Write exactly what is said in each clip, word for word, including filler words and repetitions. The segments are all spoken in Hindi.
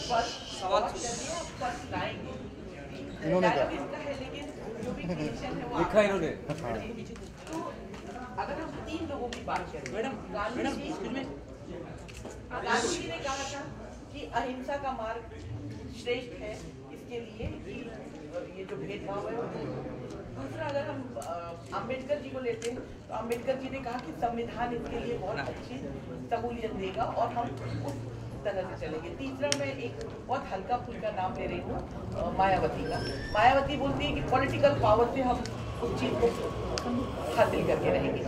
इन्होंने लिखा इन्होंने अगर हम तीन लोगों की बात करें मैडम मैडम में गांधी जी ने कहा था कि अहिंसा का मार्ग श्रेष्ठ है इसके लिए कि ये जो भेदभाव है। दूसरा अगर हम अम्बेडकर जी को लेते हैं तो अम्बेडकर जी ने कहा कि संविधान इसके लिए बहुत अच्छी सहूलियत देगा और हम उस तरह से चलेंगे। तीसरा मैं एक बहुत हल्का फुल्का नाम ले रही हूँ मायावती का। मायावती बोलती है कि पॉलिटिकल पावर से हम उस चीज़ को हासिल करके रहेंगे।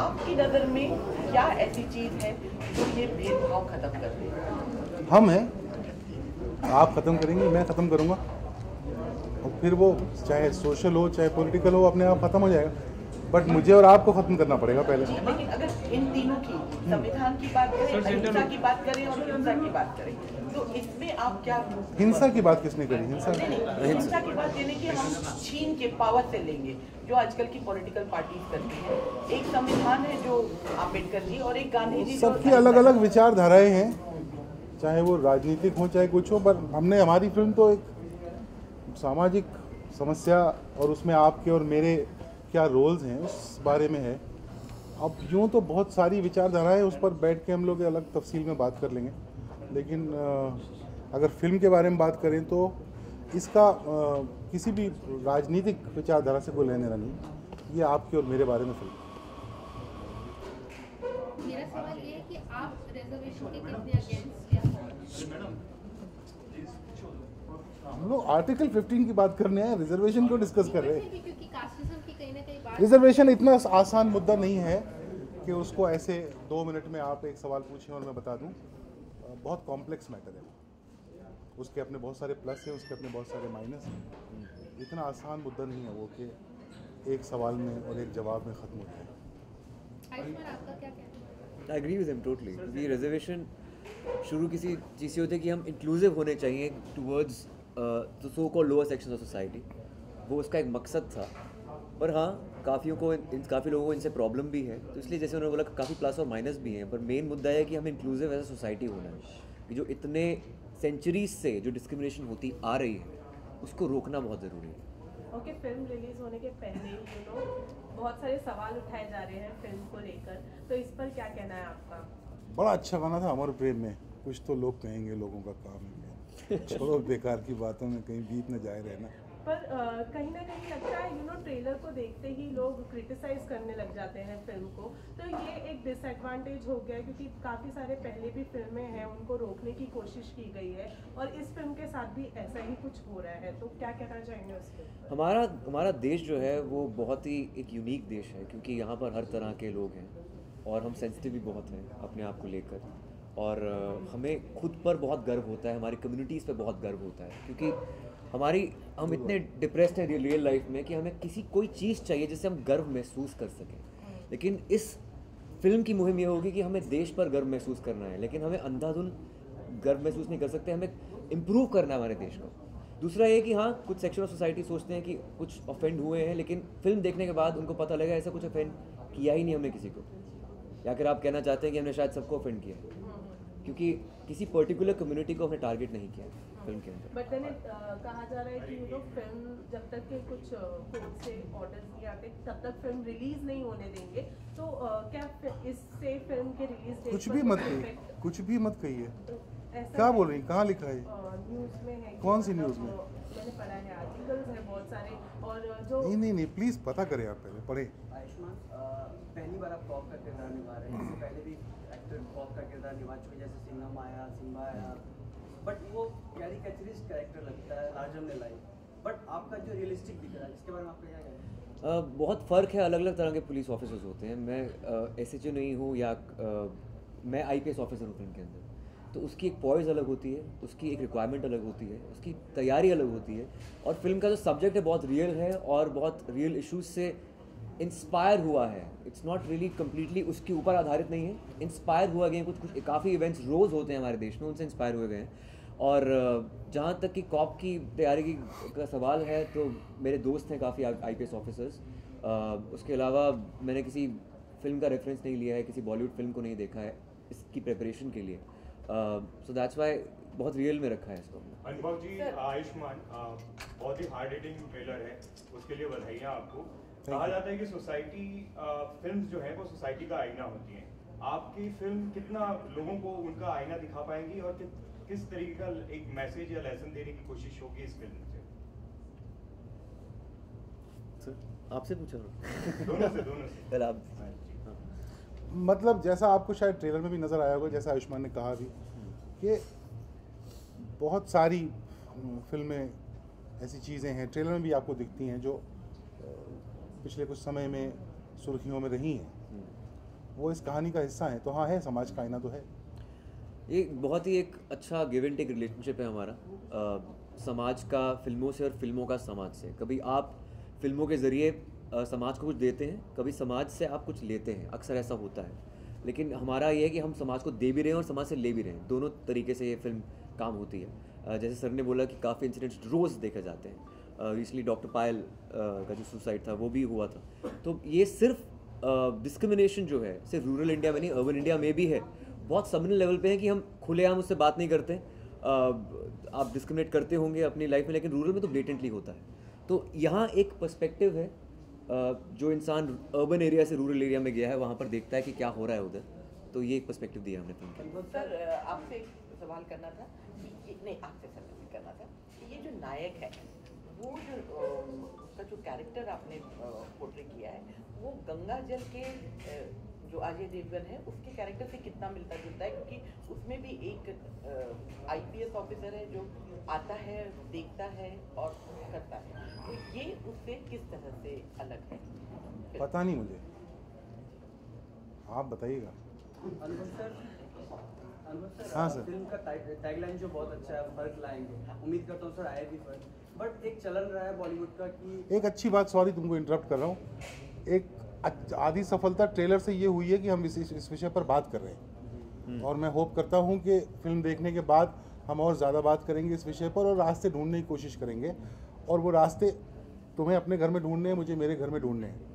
आपकी नज़र में क्या ऐसी चीज़ है जो ये भेदभाव खत्म कर दे? हम हैं, आप ख़त्म करेंगे, मैं ख़त्म करूँगा और फिर वो चाहे सोशल हो चाहे पॉलिटिकल हो अपने आप ख़त्म हो जाएगा। बट मुझे और आपको ख़त्म करना पड़ेगा पहले। लेकिन अगर इन तीनों की संविधान की बात करें, हिंसा की बात करें और हिंसा की बात करें तो इसमें आप क्या? हिंसा की बात किसने करी? हिंसा हिंसा की बात देने की हम छीन के पावर से लेंगे जो आजकल की पॉलिटिकल पार्टीज करती है। एक संविधान है जो अम्बेडकर जी और एक गांधी जी, सबकी अलग अलग विचारधाराएं हैं, चाहे वो राजनीतिक हो चाहे कुछ हो। पर हमने हमारी फिल्म तो एक सामाजिक समस्या और उसमें आपके और मेरे क्या रोल्स हैं उस बारे में है। अब यूँ तो बहुत सारी विचारधाराएँ उस पर बैठ के हम लोग अलग तफसील में बात कर लेंगे, लेकिन अगर फिल्म के बारे में बात करें तो इसका किसी भी राजनीतिक विचारधारा से कोई लेना नहीं। ये आपके और मेरे बारे में फिल्म। मेरा सवाल ये है कि आप रिजर्वेशन के कितने अगेंस्ट हैं? हम लोग आर्टिकल पंद्रह की बात करने हैं, रिजर्वेशन को डिस्कस कर रहे हैं क्योंकि कास्टिज्म की कहीं ना कहीं बात। रिजर्वेशन इतना आसान मुद्दा नहीं है कि उसको ऐसे दो मिनट में आप एक सवाल पूछें और मैं बता दूँ। बहुत कॉम्प्लेक्स मैटर है, उसके अपने बहुत सारे प्लस हैं, उसके अपने बहुत सारे माइनस हैं। इतना आसान मुद्दा नहीं है वो कि एक सवाल में और एक जवाब में ख़त्म हो जाए। I agree with him totally. ये रिजर्वेशन शुरू किसी चीज़ से होते कि हम इंक्लूसिव होने चाहिए towards the so called lower section of society, वो उसका एक मकसद था। पर हाँ, काफ़ियों को काफ़ी लोगों को इनसे प्रॉब्लम भी है, तो इसलिए जैसे उन्होंने बोला काफ़ी प्लस और माइनस भी हैं। पर मेन मुद्दा है कि हमें इंक्लूसिव एज अ सोसाइटी होना है कि जो इतने सेंचुरीज से जो डिस्क्रिमिनेशन होती आ रही है उसको रोकना बहुत ज़रूरी है। ओके okay, फिल्म रिलीज़ होने के पहले ही यू नो बहुत सारे सवाल उठाए जा रहे हैं फिल्म को लेकर, तो इस पर क्या कहना है आपका? बड़ा अच्छा गाना था अमर प्रेम में। कुछ तो लोग कहेंगे लोगों का काम है, छोड़ो बेकार की बातों में कहीं बीत न जाए रहना। पर कहीं ना कहीं लगता है यू नो ट्रेलर को देखते ही लोग क्रिटिसाइज करने लग जाते हैं फिल्म को, तो ये एक डिसएडवांटेज हो गया क्योंकि काफ़ी सारे पहले भी फिल्में हैं उनको रोकने की कोशिश की गई है और इस फिल्म के साथ भी ऐसा ही कुछ हो रहा है। तो क्या कहना चाहेंगे उसके? हमारा हमारा देश जो है वो बहुत ही एक यूनिक देश है क्योंकि यहाँ पर हर तरह के लोग हैं और हम सेंसिटिव भी बहुत हैं अपने आप को लेकर, और हमें खुद पर बहुत गर्व होता है, हमारी कम्युनिटीज़ पर बहुत गर्व होता है क्योंकि हमारी हम इतने डिप्रेस्ड हैं रियल लाइफ में कि हमें किसी कोई चीज़ चाहिए जिससे हम गर्व महसूस कर सकें। लेकिन इस फिल्म की मुहिम ये होगी कि हमें देश पर गर्व महसूस करना है, लेकिन हमें अंधाधुन गर्व महसूस नहीं कर सकते, हमें इम्प्रूव करना है हमारे देश को। दूसरा ये कि हाँ, कुछ सेक्शन ऑफ सोसाइटी सोचते हैं कि कुछ ऑफेंड हुए हैं, लेकिन फिल्म देखने के बाद उनको पता लगा ऐसा कुछ ऑफेंड किया ही नहीं हमने किसी को, या फिर आप कहना चाहते हैं कि हमने शायद सबको ऑफेंड किया क्योंकि किसी पर्टिकुलर कम्युनिटी को हमने टारगेट नहीं किया फिल्म के अंदर। बट देन कहा जा रहा है कि लोग फिल्म जब तक के कुछ कोर्ट से ऑर्डर्स नहीं आते तब तक फिल्म रिलीज नहीं होने देंगे, तो uh, क्या इससे फिल्म के रिलीज कुछ भी मत कहिए, कुछ भी मत कहिए। तो क्या बोल रही, कहाँ लिखा है? uh, न्यूज़ में है, कौन सी न्यूज़ में? मैंने पढ़ा है, आर्टिकल्स हैं बहुत सारे और जो नहीं नहीं नहीं प्लीज़ पता करें आप पहले पढ़े। आयुष्मान, पहली बार आप कॉप का किरदार निभा रहे हैं, इससे पहले भी एक्टर कॉप का किरदार निभा चुके जैसे सिंघम आया सिम्बा आया, बट वो कैरिकेचरिस्ट कैरेक्टर लगता है लार्जर देन लाइफ, बट आपका जो रियलिस्टिक दिख रहा है इसके बारे में आपका क्या कहना है? बहुत फ़र्क है, अलग अलग तरह के पुलिस ऑफिसर्स होते हैं। मैं एस एच ओ नहीं हूँ या uh, मैं आई पी एस ऑफिसर हूँ फिल्म के अंदर, तो उसकी एक पॉइज़ अलग होती है, उसकी एक रिक्वायरमेंट अलग होती है, उसकी तैयारी अलग होती है, और फिल्म का जो सब्जेक्ट है बहुत रियल है और बहुत रियल इशूज़ से इंस्पायर हुआ है। इट्स नॉट रियली कम्प्लीटली उसके ऊपर आधारित नहीं है, इंस्पायर हुआ गया कुछ कुछ काफ़ी इवेंट्स रोज़ होते हैं हमारे देश में, उनसे इंस्पायर हुए गए हैं। और जहाँ तक कि कॉप की तैयारी की का सवाल है तो मेरे दोस्त हैं काफ़ी आईपीएस ऑफिसर्स। उसके अलावा मैंने किसी फिल्म का रेफरेंस नहीं लिया है, किसी बॉलीवुड फिल्म को नहीं देखा है इसकी प्रिपरेशन के लिए, सो दैट्स व्हाई बहुत रियल में रखा है इसको। अनुभव जी, आयुष्मान बहुत ही हार्ड हिटिंग ट्रेलर है, उसके लिए बधाइयाँ आपको। कहा जाता है कि सोसाइटी फिल्म्स जो है वो सोसाइटी का आईना होती हैं, आपकी फिल्म कितना लोगों को उनका आईना दिखा पाएंगी और कि, किस तरीके का एक मैसेज या लेसन देने की कोशिश होगी इस फिल्म से? सर आपसे पूछा दोनों से दोनों से कल आप हाँ। मतलब जैसा आपको शायद ट्रेलर में भी नज़र आया होगा, जैसा आयुष्मान ने कहा भी कि बहुत सारी फिल्में ऐसी चीज़ें हैं ट्रेलर में भी आपको दिखती हैं जो पिछले कुछ समय में सुर्खियों में रही हैं, वो इस कहानी का हिस्सा है। तो हाँ है, समाज का आईना तो है। ये बहुत ही एक अच्छा गिव एंड टेक रिलेशनशिप है हमारा आ, समाज का फिल्मों से और फिल्मों का समाज से। कभी आप फिल्मों के ज़रिए समाज को कुछ देते हैं, कभी समाज से आप कुछ लेते हैं, अक्सर ऐसा होता है। लेकिन हमारा ये है कि हम समाज को दे भी रहे हैं और समाज से ले भी रहे हैं, दोनों तरीके से ये फिल्म काम होती है। जैसे सर ने बोला कि काफ़ी इंसिडेंट्स रोज़ देखे जाते हैं, रिसेंटली डॉक्टर पायल का जो सुसाइड था वो भी हुआ था। तो ये सिर्फ डिस्क्रिमिनेशन जो है सिर्फ रूरल इंडिया में नहीं, अर्बन इंडिया में भी है, बहुत सबने लेवल पे है कि हम खुलेआम उससे बात नहीं करते। आप डिस्क्रिमिनेट करते होंगे अपनी लाइफ में, लेकिन रूरल में तो ब्लेटेंटली होता है। तो यहाँ एक पर्सपेक्टिव है, जो इंसान अर्बन एरिया से रूरल एरिया में गया है वहाँ पर देखता है कि क्या हो रहा है उधर, तो ये एक पर्सपेक्टिव दिया हमने फिल्म में। सर आपसे एक सवाल करना था, नहीं आपसे सर करना था कि ये जो नायक है वो जो उसका जो कैरेक्टर आपने पोर्ट्रे किया है वो गंगा जल के जो अजय देवगन है उसके कैरेक्टर से कितना मिलता जुलता है? क्योंकि उसमें भी एक आईपीएस ऑफिसर है जो आता है, देखता है और करता है, तो ये उससे किस तरह से अलग है? पता नहीं मुझे, आप बताइएगा। अनुभव सर, अनुभव सर, हाँ सर, फिल्म का टैगलाइन जो बहुत अच्छा है, फर्क लाएंगे, उम्मीद करता हूँ सर आए भी फर्क। बट एक चलन रहा है बॉलीवुड का कि एक अच्छी बात, सॉरी तुमको इंटरप्ट कर रहा हूँ, एक आधी सफलता ट्रेलर से ये हुई है कि हम इस इस विषय पर बात कर रहे हैं, और मैं होप करता हूँ कि फिल्म देखने के बाद हम और ज़्यादा बात करेंगे इस विषय पर और रास्ते ढूंढने की कोशिश करेंगे, और वो रास्ते तुम्हें अपने घर में ढूंढने हैं, मुझे मेरे घर में ढूंढने हैं।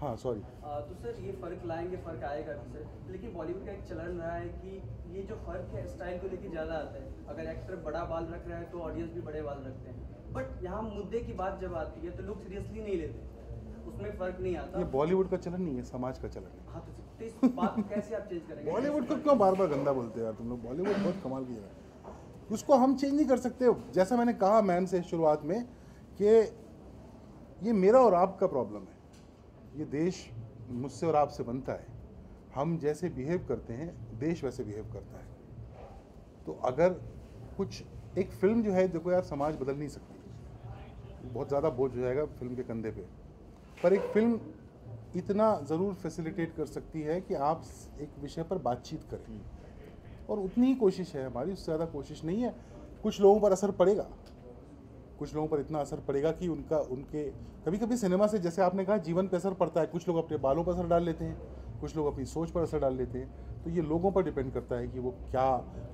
हाँ सॉरी। तो सर ये फ़र्क लाएंगे, फ़र्क आएगा सर, लेकिन बॉलीवुड का एक चलन रहा है कि ये जो फ़र्क है स्टाइल को लेकर ज़्यादा आता है, अगर एक्टर बड़ा बाल रख रहा है तो ऑडियंस भी बड़े बाल रखते हैं, बट यहाँ मुद्दे की बात जब आती है तो लोग सीरियसली नहीं लेते, उसमें फर्क नहीं आता। ये बॉलीवुड का चलन नहीं है, समाज का चलन है। हाँ तो इस बात कैसे आप चेंज करेंगे? बॉलीवुड को क्यों बार बार गंदा बोलते हो यार तुम लोग? बॉलीवुड बहुत कमाल की है, उसको हम चेंज नहीं कर सकते। जैसा मैंने कहा मैम से शुरुआत में कि ये मेरा और आपका प्रॉब्लम है, ये देश मुझसे और आपसे बनता है, हम जैसे बिहेव करते हैं देश वैसे बिहेव करता है। तो अगर कुछ एक फिल्म जो है, देखो यार समाज बदल नहीं सकती, बहुत ज़्यादा बोझ हो जाएगा फिल्म के कंधे पर, पर एक फिल्म इतना ज़रूर फैसिलिटेट कर सकती है कि आप एक विषय पर बातचीत करें, और उतनी ही कोशिश है हमारी, उससे ज़्यादा कोशिश नहीं है। कुछ लोगों पर असर पड़ेगा, कुछ लोगों पर इतना असर पड़ेगा कि उनका उनके कभी कभी सिनेमा से, जैसे आपने कहा, जीवन पर असर पड़ता है। कुछ लोग अपने बालों पर असर डाल लेते हैं, कुछ लोग अपनी सोच पर असर डाल लेते हैं, तो ये लोगों पर डिपेंड करता है कि वो क्या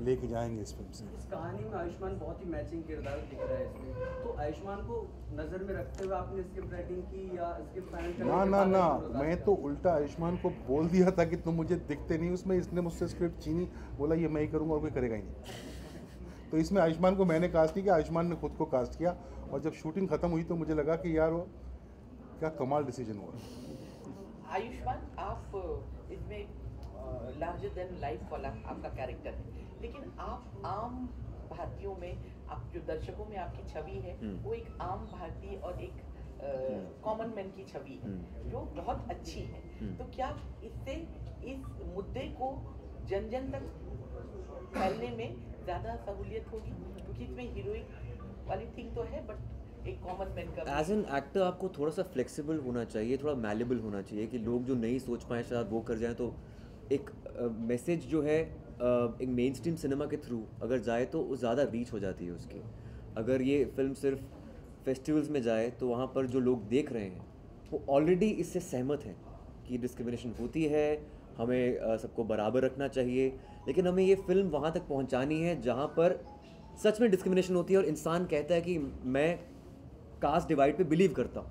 लेके जाएंगे इस फिल्म से। इस कहानी में आयुष्मान बहुत ही मैचिंग किरदार दिख रहा है इसमें, तो आयुष्मान को नज़र में रखते हुए आपने स्क्रिप्ट राइटिंग की या स्क्रिप्ट फाइनल? ना ना ना, मैं तो उल्टा आयुष्मान को बोल दिया था कि तुम मुझे दिखते नहीं उसमें, इसने मुझसे स्क्रिप्ट छीनी, बोला ये मैं ही करूँगा और कोई करेगा ही नहीं। तो इसमें आयुष्मान को मैंने कास्ट नहीं किया, आयुष्मान ने खुद को कास्ट किया, और जब शूटिंग खत्म हुई तो मुझे लगा कि यार वो क्या कमाल डिसीजन हुआ। आयुष्मान आप इसमें लार्जर देन लाइफ वाला आपका कैरेक्टर है, लेकिन आप आम भारतीयों में, आप जो दर्शकों में आपकी छवि है वो एक आम भारतीय और एक कॉमन मैन की छवि है जो बहुत अच्छी है। तो क्या इससे इस मुद्दे को जन जन तक फैलने में ज़्यादा सहूलियत होगी? क्योंकि इसमें हीरोइक वाली थिंग तो है, बट एक कॉमन मैन का एज एन एक्टर आपको थोड़ा सा फ्लेक्सिबल होना चाहिए, थोड़ा मैलेबल होना चाहिए कि लोग जो नहीं सोच पाए शायद वो कर जाएं। तो एक मैसेज uh, जो है uh, एक मेन स्ट्रीम सिनेमा के थ्रू अगर जाए तो वो ज़्यादा रीच हो जाती है उसकी। अगर ये फिल्म सिर्फ फेस्टिवल्स में जाए तो वहाँ पर जो लोग देख रहे हैं वो ऑलरेडी इससे सहमत हैं कि डिस्क्रिमिनेशन होती है, हमें uh, सबको बराबर रखना चाहिए, लेकिन हमें ये फिल्म वहाँ तक पहुँचानी है जहाँ पर सच में डिस्क्रिमिनेशन होती है और इंसान कहता है कि मैं कास्ट डिवाइड पे बिलीव करता हूँ,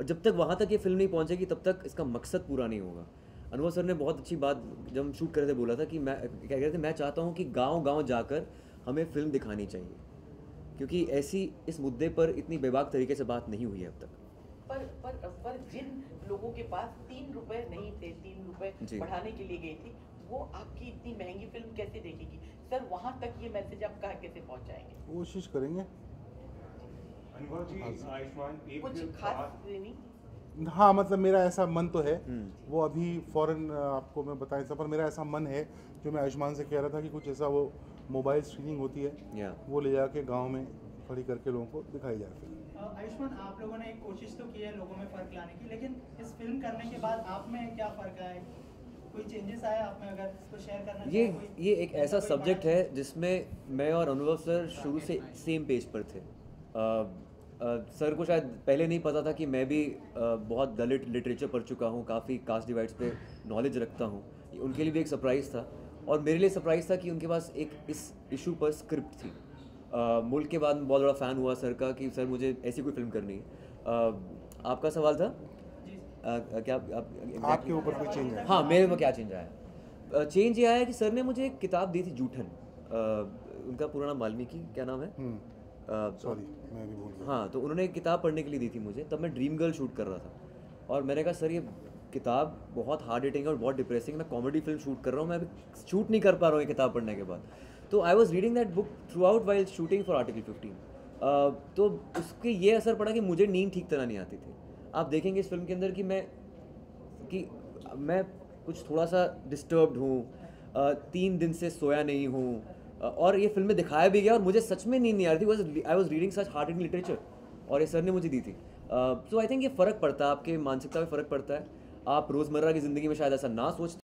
और जब तक वहाँ तक ये फिल्म नहीं पहुँचेगी तब तक इसका मकसद पूरा नहीं होगा। अनुभव सर ने बहुत अच्छी बात जब हम शूट कर रहे थे बोला था कि मैं कह रहे थे मैं चाहता हूँ कि गांव गांव जाकर हमें फिल्म दिखानी चाहिए, क्योंकि ऐसी इस मुद्दे पर इतनी बेबाक तरीके से बात नहीं हुई है अब तक। पर पर पर जिन लोगों के पास तीन रुपए नहीं थे, तीन रुपए बढ़ाने के लिए गई थी, वो आपकी इतनी महंगी फिल्म कैसे देखेगी सर? वहाँ तक ये मैसेज आप कहाँ कैसे पहुँचाएंगे? कोशिश करेंगे। अनुभव जी, आयुष्मान कुछ खास नहीं। हाँ, मतलब मेरा ऐसा मन तो है, वो अभी फ़ौरन आपको मैं बताया था, पर मेरा ऐसा मन है जो मैं आयुष्मान से कह रहा था कि कुछ ऐसा वो मोबाइल स्क्रीनिंग होती है, वो ले जाके गांव में खड़ी करके लोगों को दिखाई जाए फिल्म। आयुष्मान, आप लोगों ने एक कोशिश तो की है लोगों में फ़र्क लाने की, लेकिन इस फिल्म करने के बाद आप में क्या फ़र्क आया? कोई चेंजेस आया आप में? अगर इसको शेयर करना। ये ये एक ऐसा सब्जेक्ट है जिसमें मैं और अनुभव सर शुरू से सेम पेज पर थे। Uh, सर को शायद पहले नहीं पता था कि मैं भी uh, बहुत दलित लिटरेचर पढ़ चुका हूँ, काफ़ी कास्ट डिवाइड्स पे नॉलेज रखता हूँ। उनके लिए भी एक सरप्राइज़ था और मेरे लिए सरप्राइज़ था कि उनके पास एक इस इशू पर स्क्रिप्ट थी। uh, मुल्क के बाद बहुत बड़ा फ़ैन हुआ सर का कि सर मुझे ऐसी कोई फिल्म करनी है। uh, आपका सवाल था uh, क्या आप, आपके ऊपर कोई चेंज आया? हाँ, मेरे में क्या चेंज आया? चेंज ये आया कि सर ने मुझे एक किताब दी थी, जूठन, uh, उनका पूरा नाम वाल्मीकि, क्या नाम है? सॉरी uh, मैं भी भूल गया। हाँ, तो उन्होंने एक किताब पढ़ने के लिए दी थी मुझे, तब मैं ड्रीम गर्ल शूट कर रहा था और मैंने कहा सर ये किताब बहुत हार्ड हिटिंग है और बहुत डिप्रेसिंग, मैं कॉमेडी फिल्म शूट कर रहा हूँ, मैं अभी शूट नहीं कर पा रहा हूँ ये किताब पढ़ने के बाद। तो I was reading that book throughout while shooting for Article Fifteen. तो उसके ये असर पड़ा कि मुझे नींद ठीक तरह नहीं आती थी। आप देखेंगे इस फिल्म के अंदर कि मैं कि मैं कुछ थोड़ा सा डिस्टर्ब्ड हूँ, uh, तीन दिन से सोया नहीं हूँ और ये फिल्म में दिखाया भी गया और मुझे सच में नींद नहीं आ रही थी। I was reading such hard hitting literature और ये सर ने मुझे दी थी। सो आई थिंक ये फ़र्क पड़ता है, आपके मानसिकता में फ़र्क पड़ता है, आप रोज़मर्रा की ज़िंदगी में शायद ऐसा ना सोचते।